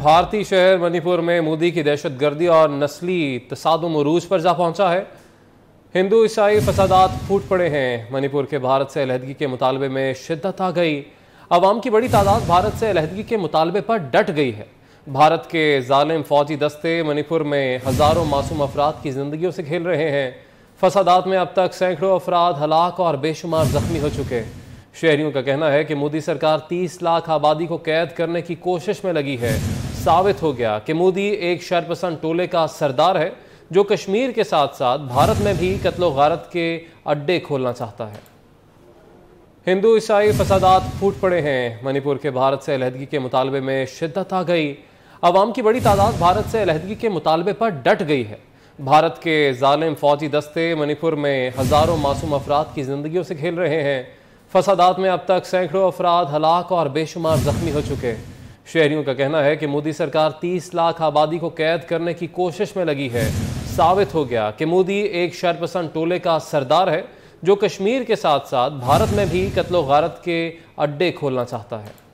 भारतीय शहर मणिपुर में मोदी की दहशतगर्दी और नस्ली तसादुम उरूज पर जा पहुंचा है। हिंदू ईसाई फसादात फूट पड़े हैं। मणिपुर के भारत से अलहदगी के मुतालबे में शिद्दत आ गई। अवाम की बड़ी तादाद भारत से अलहदगी के मुतालबे पर डट गई है। भारत के जालिम फौजी दस्ते मणिपुर में हज़ारों मासूम अफराद की जिंदगियों से खेल रहे हैं। फसादात में अब तक सैकड़ों अफराद हलाक और बेशुमार जख्मी हो चुके हैं। शहरियों का कहना है कि मोदी सरकार 30 लाख आबादी को कैद करने की कोशिश में लगी है। साबित हो गया कि मोदी एक शरपसंद टोले का सरदार है जो कश्मीर के साथ साथ भारत में भी कत्लो गारत के अड्डे खोलना चाहता है। हिंदू ईसाई फसादात फूट पड़े हैं। मणिपुर के भारत से अलहदगी के मुतालबे में शिद्दत आ गई। अवाम की बड़ी तादाद भारत से अलहदगी के मुतालबे पर डट गई है। भारत के जालिम फौजी दस्ते मणिपुर में हज़ारों मासूम अफराद की जिंदगियों से खेल रहे हैं। फसादात में अब तक सैकड़ों अफराद हलाक और बेशुमार जख्मी हो चुके हैं। शहरियों का कहना है कि मोदी सरकार 30 लाख आबादी को कैद करने की कोशिश में लगी है। साबित हो गया कि मोदी एक शरपसंद टोले का सरदार है जो कश्मीर के साथ साथ भारत में भी कत्लो गारत के अड्डे खोलना चाहता है।